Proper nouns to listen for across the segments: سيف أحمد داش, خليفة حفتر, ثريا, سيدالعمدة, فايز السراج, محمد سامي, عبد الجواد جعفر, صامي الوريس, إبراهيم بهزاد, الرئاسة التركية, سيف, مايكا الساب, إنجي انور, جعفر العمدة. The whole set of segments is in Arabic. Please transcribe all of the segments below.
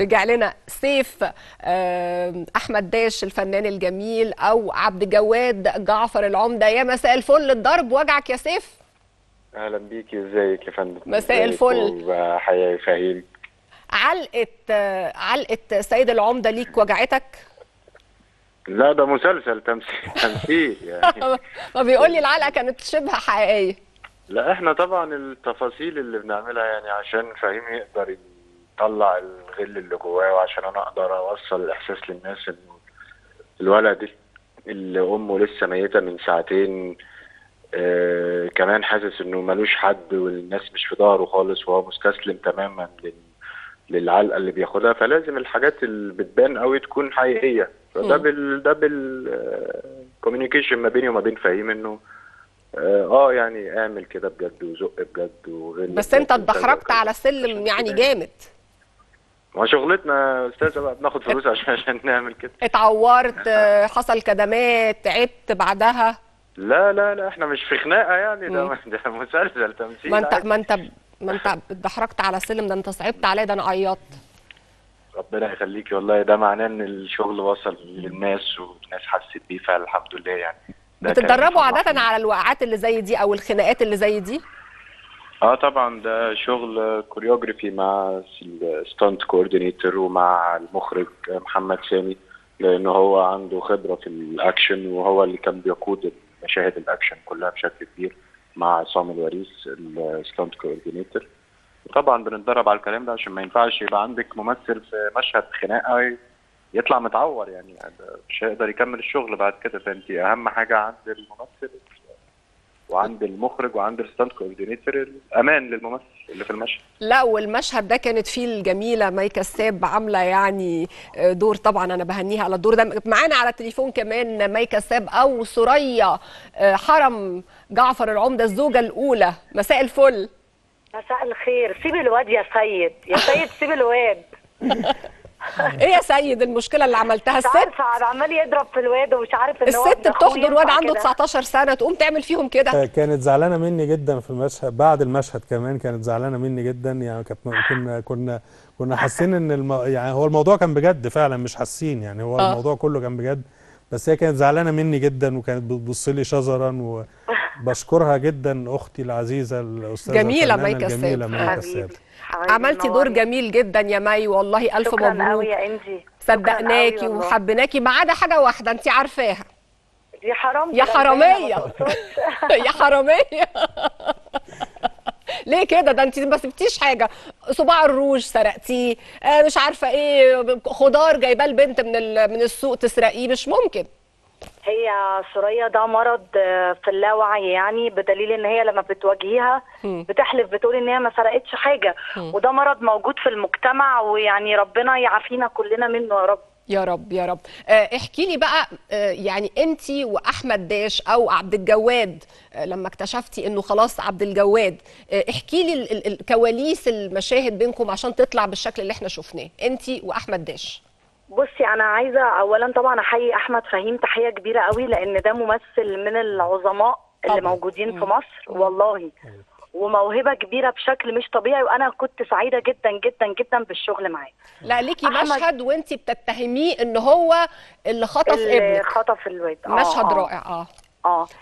رجع لنا سيف أحمد داش الفنان الجميل أو عبد الجواد جعفر العمدة. يا مساء الفل، الضرب وجعك يا سيف. أهلا بيكي، إزيك يا فندم؟ مساء الفل. وحياة فهيم، علقة سيد العمدة ليك وجعتك؟ لا، ده مسلسل تمثيل يعني. ما بيقول لي العلقة كانت شبه حقيقية. لا، إحنا طبعا التفاصيل اللي بنعملها يعني عشان فهيم يقدر طلع الغل اللي جواه، وعشان انا اقدر اوصل الاحساس للناس ان الولد اللي امه لسه ميته من ساعتين كمان حاسس انه ملوش حد والناس مش في ظهره خالص، وهو مستسلم تماما للعلقه اللي بياخدها. فلازم الحاجات اللي بتبان قوي تكون حقيقيه. فده بالكوميونيكيشن ما بيني وما بين فهيم، انه يعني اعمل كده بجد وزق بجد وغل. بس انت اتدحرجت على سلم يعني جامد. ما شغلتنا يا استاذه بقى، بناخد فلوس عشان نعمل كده. اتعورت، حصل كدمات، عدت بعدها؟ لا احنا مش في خناقه يعني، ده مسلسل تمثيل. ما انت اتدحرجت على سلم، ده انت صعبت عليه، ده انا عيطت. ربنا يخليكي والله، ده معناه ان الشغل وصل للناس والناس حست بيه، فالحمد لله يعني. بتتدربوا عادة على الوقعات اللي زي دي او الخناقات اللي زي دي؟ طبعا، ده شغل كوريوجرافي مع الستانت كوردينيتور ومع المخرج محمد سامي، لان هو عنده خبره في الاكشن وهو اللي كان بيقود مشاهد الاكشن كلها بشكل كبير مع صامي الوريس الستانت كوردينيتور. طبعا بنتدرب على الكلام ده عشان ما ينفعش يبقى عندك ممثل في مشهد خناقه يطلع متعور يعني مش هيقدر يكمل الشغل بعد كده. فانت اهم حاجه عند الممثل وعند المخرج وعند الستاند كوردينيتور الامان للممثل اللي في المشهد. لا، والمشهد ده كانت فيه الجميله مايكا الساب عامله يعني دور، طبعا انا بهنيها على الدور ده. معانا على التليفون كمان مايكا الساب او ثريا حرم جعفر العمده الزوجه الاولى. مساء الفل. مساء الخير. سيب الواد يا سيد، يا سيد سيب الواد. ايه يا سيد المشكله اللي عملتها؟ الست عمال يضرب في الواد ومش عارف ان هو الست بتحضر واد عنده 19 سنه تقوم تعمل فيهم كده. كانت زعلانه مني جدا في المشهد، بعد المشهد كمان كانت زعلانه مني جدا يعني. كنا حاسين ان يعني هو الموضوع كان بجد فعلا، مش حاسين يعني هو الموضوع كله كان بجد، بس هي كانت زعلانه مني جدا وكانت بتبص لي شزرا. وبشكرها جدا اختي العزيزه الاستاذه جميله مايكا الساب، عملتي دور جميل جدا يا ماي والله. الف مبروك، شكرا قوي يا انجي، صدقناكي وحبيناكي. ما عدا حاجه واحده انت عارفاها، دي حرام يا حراميه. يا حراميه ليه كده؟ ده انت ما سبتيش حاجه، صباع الروج سرقتيه، مش عارفه ايه، خضار جايباه البنت من السوق تسرقيه، مش ممكن. هي ثريا ده مرض في اللاوعي يعني، بدليل ان هي لما بتواجهيها بتحلف بتقول ان هي ما سرقتش حاجه، وده مرض موجود في المجتمع، ويعني ربنا يعافينا كلنا منه يا رب. يا رب يا رب. احكي لي بقى يعني انت واحمد داش او عبد الجواد، لما اكتشفتي انه خلاص عبد الجواد، احكي لي الكواليس المشاهد بينكم عشان تطلع بالشكل اللي احنا شفناه انت واحمد داش. بصي، انا عايزه اولا طبعا احيي احمد فهيم تحيه كبيره قوي، لان ده ممثل من العظماء اللي موجودين في مصر والله، وموهبه كبيره بشكل مش طبيعي، وانا كنت سعيده جدا جدا جدا بالشغل معاه. لا، ليكي مشهد وانتي بتتهميه ان هو اللي خطف ابنك، خطف الواد، مشهد رائع.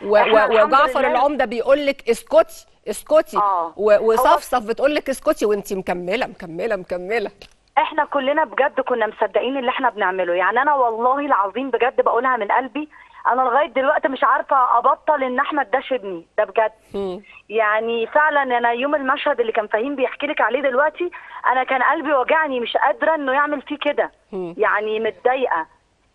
وجعفر العمده بيقول لك اسكتي اسكتي، وصفصف بتقول لك اسكتي، وانتي مكمله مكمله مكمله. احنا كلنا بجد كنا مصدقين اللي احنا بنعمله يعني. انا والله العظيم بجد بقولها من قلبي، انا لغايه دلوقتي مش عارفه ابطل ان احمد داش ابني ده بجد يعني. فعلا انا يوم المشهد اللي كان فهيم بيحكي لك عليه دلوقتي، انا كان قلبي وجعني، مش قادره انه يعمل فيه كده يعني، متضايقه.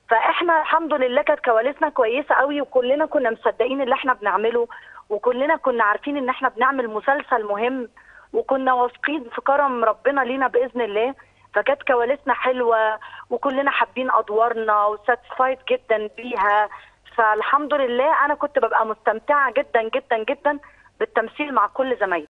فاحنا الحمد لله كانت كواليسنا كويسه قوي، وكلنا كنا مصدقين اللي احنا بنعمله، وكلنا كنا عارفين ان احنا بنعمل مسلسل مهم، وكنا واثقين في كرم ربنا لينا باذن الله. فكانت كواليسنا حلوه وكلنا حابين ادوارنا وساتسفايد جدا بيها، فالحمد لله انا كنت ببقى مستمتعه جدا جدا جدا بالتمثيل مع كل زمايلي.